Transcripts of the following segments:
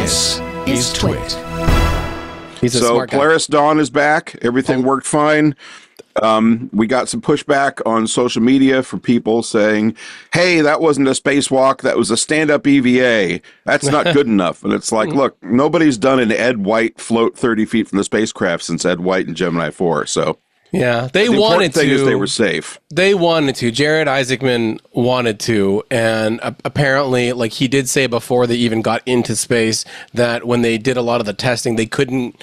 This is TWiT. So Polaris Dawn is back. Everything worked fine. We got some pushback on social media from people saying, hey, that wasn't a spacewalk. That was a stand-up EVA. That's not good enough. And it's like, look, nobody's done an Ed White float 30 feet from the spacecraft since Ed White and Gemini 4. So yeah, they wanted to. The important thing is they were safe. They wanted to. Jared Isaacman wanted to. And apparently, like he did say before they even got into space, that when they did a lot of the testing, they couldn't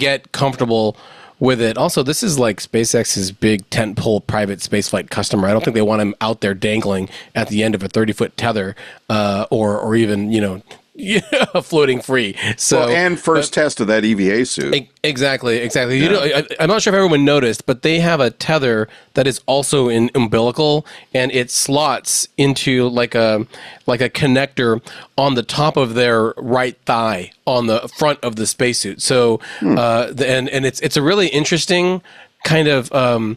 get comfortable with it. Also, this is like SpaceX's big tentpole private spaceflight customer. I don't think they want him out there dangling at the end of a 30-foot tether, or even, you know, floating free. So and first test of that EVA suit. Exactly. Yeah. You know, I'm not sure if everyone noticed, but they have a tether that is also in umbilical, and it slots into like a connector on the top of their right thigh on the front of the spacesuit. So and it's a really interesting kind of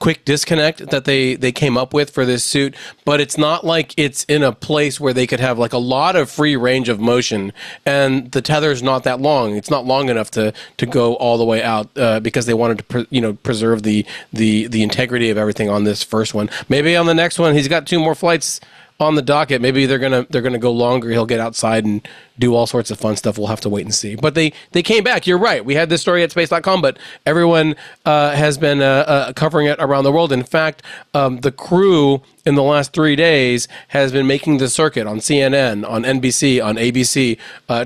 quick disconnect that they came up with for this suit, but it's not like it's in a place where they could have like a lot of free range of motion, and the tether's not that long. It's not long enough to go all the way out because they wanted to preserve the integrity of everything on this first one. Maybe on the next one, he's got 2 more flights on the docket. Maybe they're gonna go longer. He'll get outside and do all sorts of fun stuff. We'll have to wait and see. But they came back. You're right. We had this story at space.com, but everyone has been covering it around the world. In fact, the crew in the last 3 days has been making the circuit on CNN, on NBC, on ABC,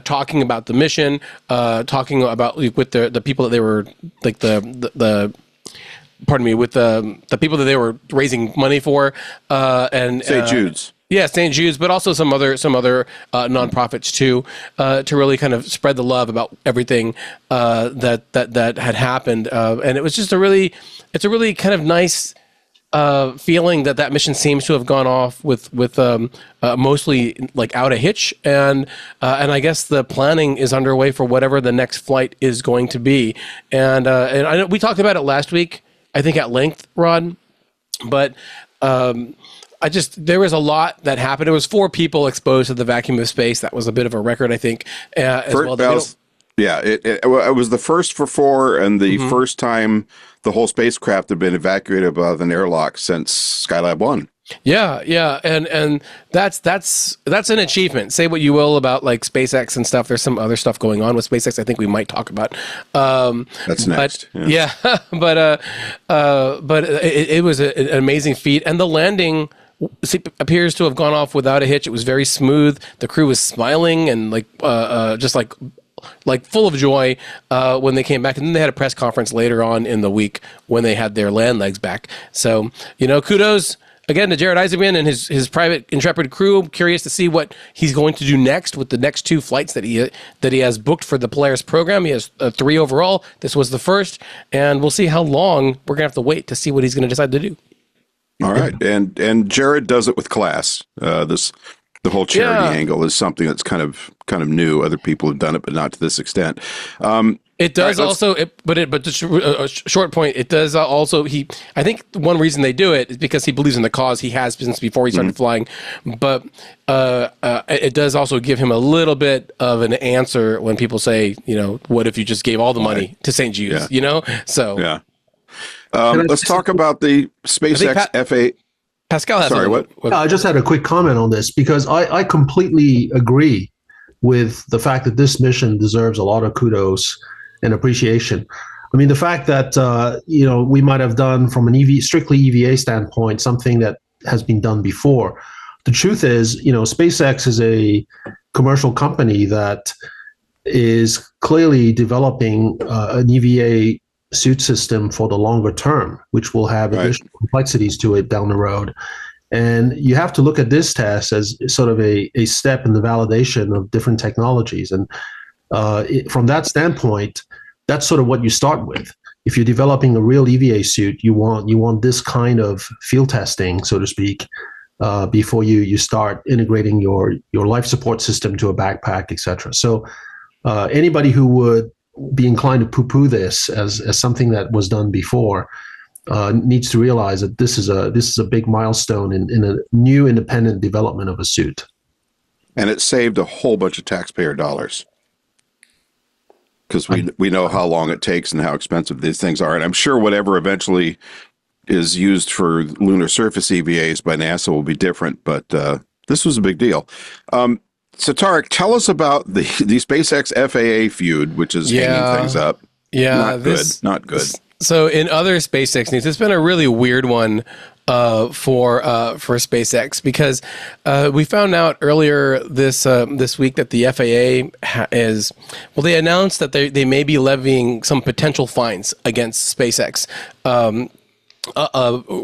talking about the mission, talking about with the people that they were like the people that they were raising money for, and St. Jude's. Yeah, St. Jude's, but also some other nonprofits too, to really kind of spread the love about everything that had happened, and it was just a really kind of nice feeling that mission seems to have gone off with mostly like out a hitch, and I guess the planning is underway for whatever the next flight is going to be, and I know we talked about it last week, I think at length, Rod, but. There was a lot that happened. It was 4 people exposed to the vacuum of space. That was a bit of a record, I think. It was the first for 4 and the first time the whole spacecraft had been evacuated above an airlock since Skylab 1. Yeah, and that's an achievement. Say what you will about like SpaceX and stuff. There's some other stuff going on with SpaceX I think we might talk about. That's next. But, yeah. But it was an amazing feat, and the landing appears to have gone off without a hitch. It was very smooth. The crew was smiling and just full of joy when they came back, and then they had a press conference later on in the week when they had their land legs back. So kudos. Again, to Jared Isaacman and his private Intrepid crew. I'm curious to see what he's going to do next with the next 2 flights that he has booked for the Polaris program. He has 3 overall. This was the first, and we'll see how long we're going to have to wait to see what he's going to decide to do. All right, and Jared does it with class. The whole charity angle is something that's kind of new. Other people have done it, but not to this extent. It does also, it does also, I think one reason they do it is because he believes in the cause. He has since before he started flying, but it does also give him a little bit of an answer when people say, what if you just gave all the money to St. Jude's, So, yeah. Let's talk about the SpaceX F8. Pascal has I just had a quick comment on this because I completely agree with the fact that this mission deserves a lot of kudos and appreciation. I mean, the fact that we might have done from an strictly EVA standpoint something that has been done before. The truth is, SpaceX is a commercial company that is clearly developing an EVA suit system for the longer term, which will have additional complexities to it down the road. And you have to look at this test as sort of a step in the validation of different technologies. And from that standpoint, that's sort of what you start with. If you're developing a real EVA suit, you want this kind of field testing, so to speak, before you start integrating your life support system to a backpack, etc. So anybody who would be inclined to poo-poo this as something that was done before needs to realize that this is a big milestone in a new independent development of a suit. and it saved a whole bunch of taxpayer dollars, because we know how long it takes and how expensive these things are. And I'm sure whatever eventually is used for lunar surface EVAs by NASA will be different, but this was a big deal. So Tarek, tell us about the SpaceX FAA feud, which is hanging things up. Yeah, not good. So in other SpaceX news, it's been a really weird one for SpaceX, because we found out earlier this week that the FAA they announced that they may be levying some potential fines against SpaceX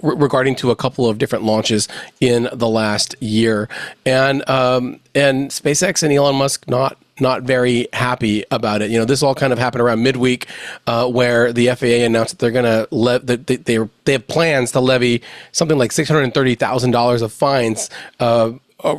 regarding to a couple of different launches in the last year, and SpaceX and Elon Musk not very happy about it. You know, this all kind of happened around midweek, where the FAA announced that they're going to they have plans to levy something like $630,000 of fines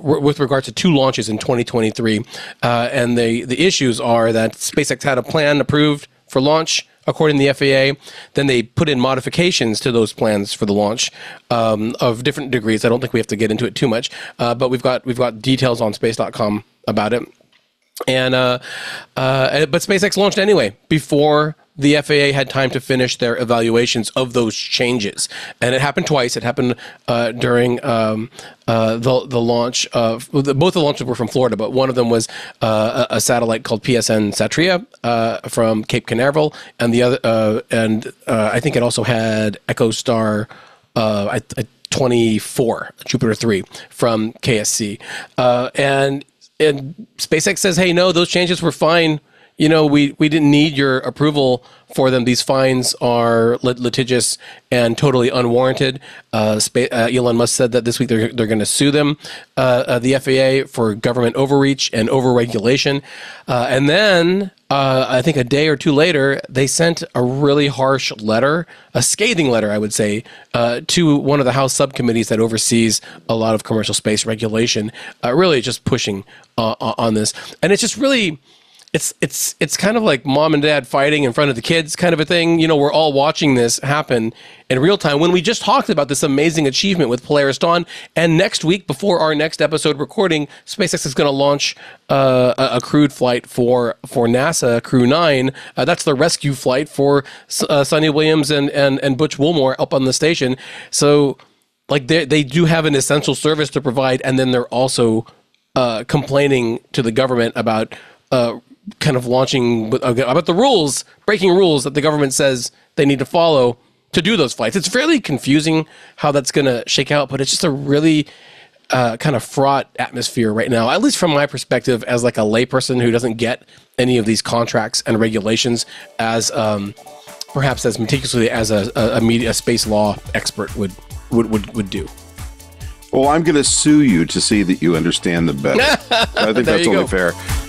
with regards to two launches in 2023, and the issues are that SpaceX had a plan approved for launch, according to the FAA. Then they put in modifications to those plans for the launch of different degrees. I don't think we have to get into it too much, but we've got details on space.com about it. And but SpaceX launched anyway before the FAA had time to finish their evaluations of those changes, and it happened twice. It happened during the launch of both the launches were from Florida, but one of them was a satellite called PSN Satria from Cape Canaveral, and the other I think it also had Echo Star 24 Jupiter 3 from KSC, and SpaceX says, hey, no, those changes were fine. You know, we didn't need your approval for them. These fines are litigious and totally unwarranted. Elon Musk said that this week they're going to sue them, the FAA, for government overreach and overregulation. And then I think a day or two later, they sent a really harsh letter, a scathing letter, I would say, to one of the House subcommittees that oversees a lot of commercial space regulation, really just pushing on this. And it's just really... It's kind of like mom and dad fighting in front of the kids kind of a thing. You know, we're all watching this happen in real time when we just talked about this amazing achievement with Polaris Dawn. And next week, before our next episode recording, SpaceX is going to launch a crewed flight for NASA, Crew 9. That's the rescue flight for Sonny Williams and Butch Wilmore up on the station. So, like, they do have an essential service to provide, and then they're also complaining to the government about... kind of launching about the rules, breaking rules that the government says they need to follow to do those flights. It's fairly confusing how that's going to shake out, but it's just a really kind of fraught atmosphere right now, at least from my perspective as like a layperson who doesn't get any of these contracts and regulations as perhaps as meticulously as a space law expert would do. Well, I'm going to sue you to see that you understand them better. I think that's only fair.